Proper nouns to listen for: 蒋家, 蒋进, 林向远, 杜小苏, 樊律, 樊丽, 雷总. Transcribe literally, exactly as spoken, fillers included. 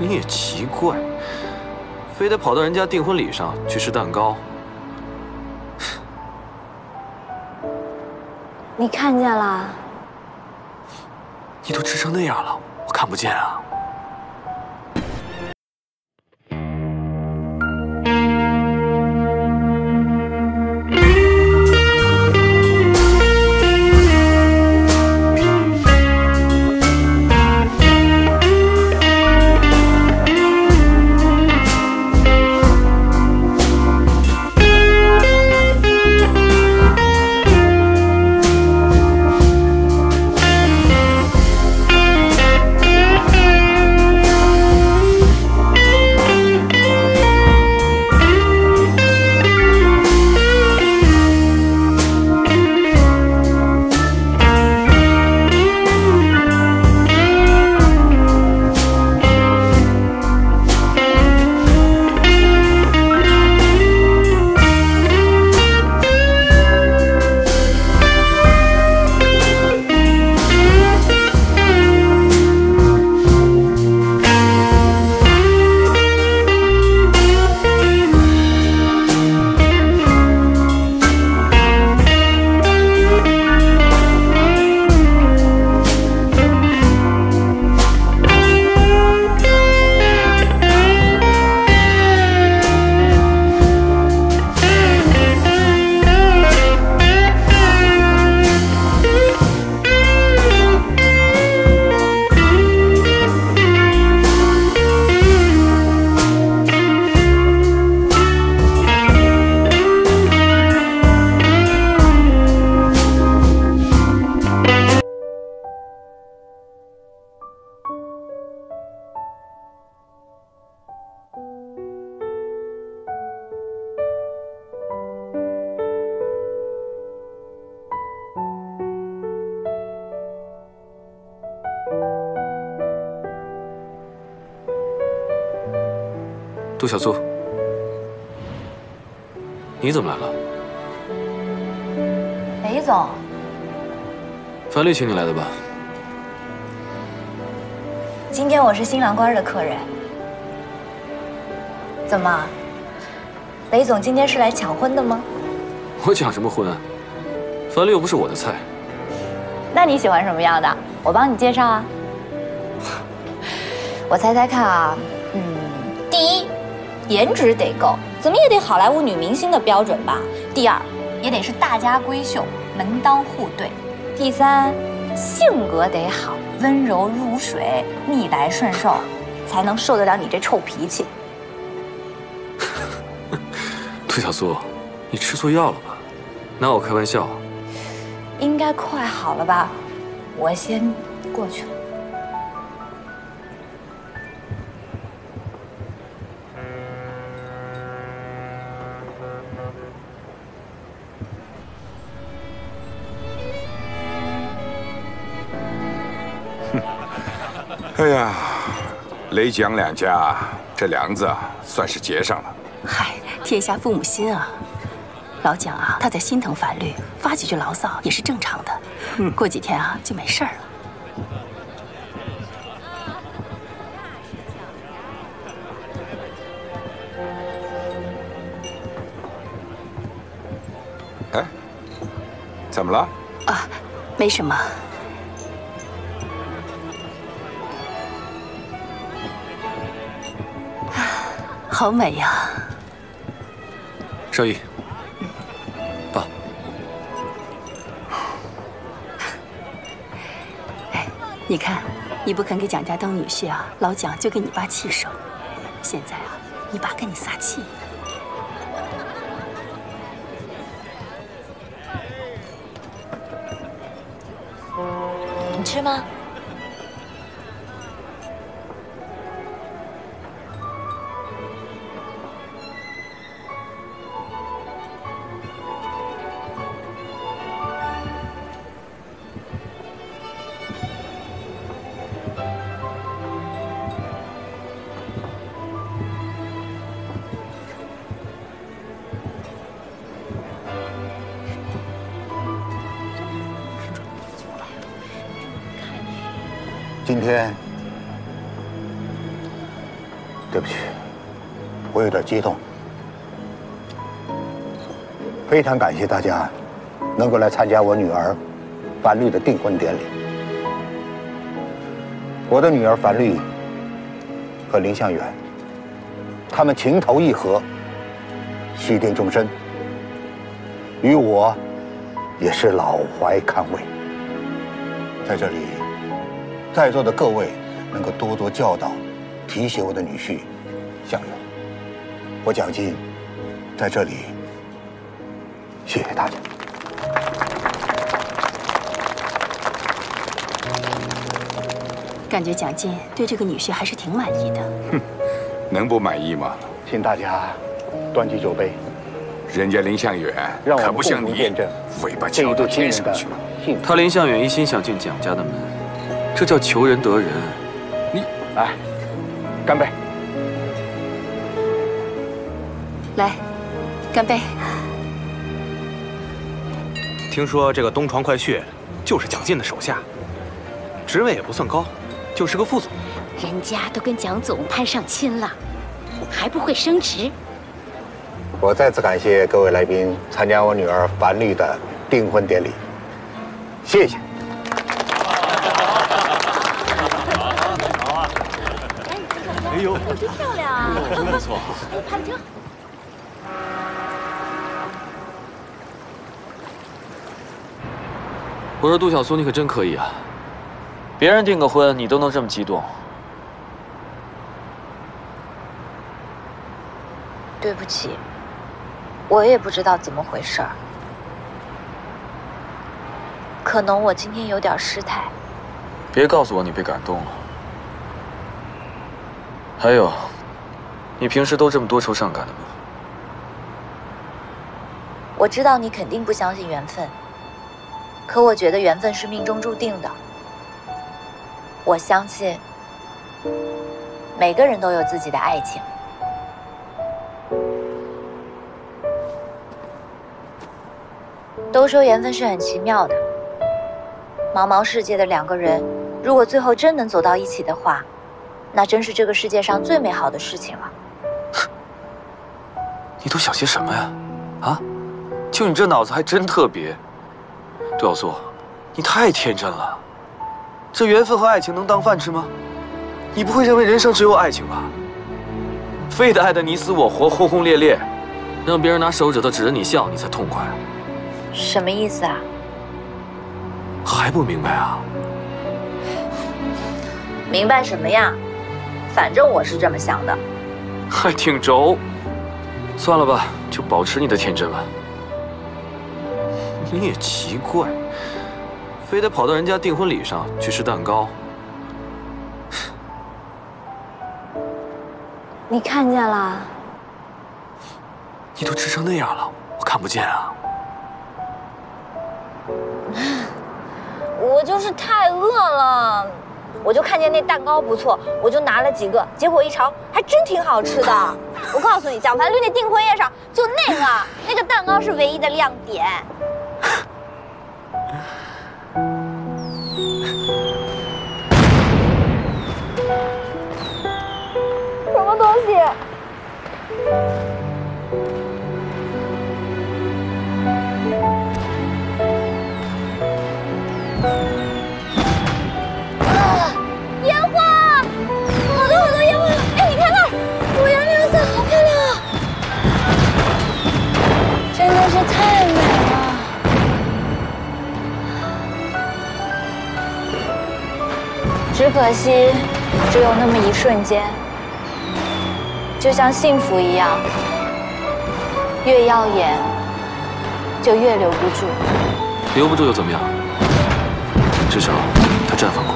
你也奇怪，非得跑到人家订婚礼上去吃蛋糕。你看见了？你都吃成那样了，我看不见啊。 杜小苏，你怎么来了？雷总，樊丽请你来的吧？今天我是新郎官的客人。怎么，雷总今天是来抢婚的吗？我抢什么婚啊？樊丽又不是我的菜。那你喜欢什么样的？我帮你介绍啊。我猜猜看啊，嗯，第一。 颜值得够，怎么也得好莱坞女明星的标准吧。第二，也得是大家闺秀，门当户对。第三，性格得好，温柔如水，逆来顺受，才能受得了你这臭脾气。杜小苏，你吃错药了吧？拿我开玩笑啊？应该快好了吧？我先过去了。 哎呀，雷蒋两家这梁子算是结上了。嗨，天下父母心啊！老蒋啊，他在心疼樊律，发几句牢骚也是正常的。嗯、过几天啊就没事儿了。哎，怎么了？啊，没什么。 好美呀！少毅，爸，哎，你看，你不肯给蒋家当女婿啊，老蒋就给你爸气受。现在啊，你爸跟你撒气。你吃吗？ 今天对不起，我有点激动。非常感谢大家能够来参加我女儿樊律的订婚典礼。我的女儿樊律和林向远，他们情投意合，许定终身，与我也是老怀堪慰。在这里，在座的各位能够多多教导、提携我的女婿向远。我蒋进在这里谢谢大家。感觉蒋进对这个女婿还是挺满意的。哼，能不满意吗？请大家端起酒杯。人家林向远可不像你，尾巴翘到天上去了。他林向远一心想进蒋家的门，这叫求人得人。你来，干杯！来，干杯！听说这个东床快婿就是蒋进的手下，职位也不算高，就是个副总。人家都跟蒋总攀上亲了，还不会升职？ 我再次感谢各位来宾参加我女儿樊律的订婚典礼，谢谢。哎呦，真漂亮啊！真不错，拍个照。我说杜小苏，你可真可以啊！别人订个婚，你都能这么激动。对不起。 我也不知道怎么回事儿，可能我今天有点失态。别告诉我你被感动了。还有，你平时都这么多愁善感的吗？我知道你肯定不相信缘分，可我觉得缘分是命中注定的。我相信，每个人都有自己的爱情。 都说缘分是很奇妙的，茫茫世界的两个人，如果最后真能走到一起的话，那真是这个世界上最美好的事情了。你都想些什么呀？啊，就你这脑子还真特别，杜小苏，你太天真了。这缘分和爱情能当饭吃吗？你不会认为人生只有爱情吧？非得爱得你死我活，轰轰烈烈，让别人拿手指头指着你笑，你才痛快。 什么意思啊？还不明白啊？明白什么呀？反正我是这么想的。还挺轴。算了吧，就保持你的天真吧。你也奇怪，非得跑到人家订婚礼上去吃蛋糕。你看见了？你都吃成那样了，我看不见啊。 我就是太饿了，我就看见那蛋糕不错，我就拿了几个，结果一尝还真挺好吃的。我告诉你，蒋樊律那订婚宴上就那个那个蛋糕是唯一的亮点。什么东西？ 只可惜，只有那么一瞬间，就像幸福一样，越耀眼就越留不住。留不住又怎么样？至少它绽放过。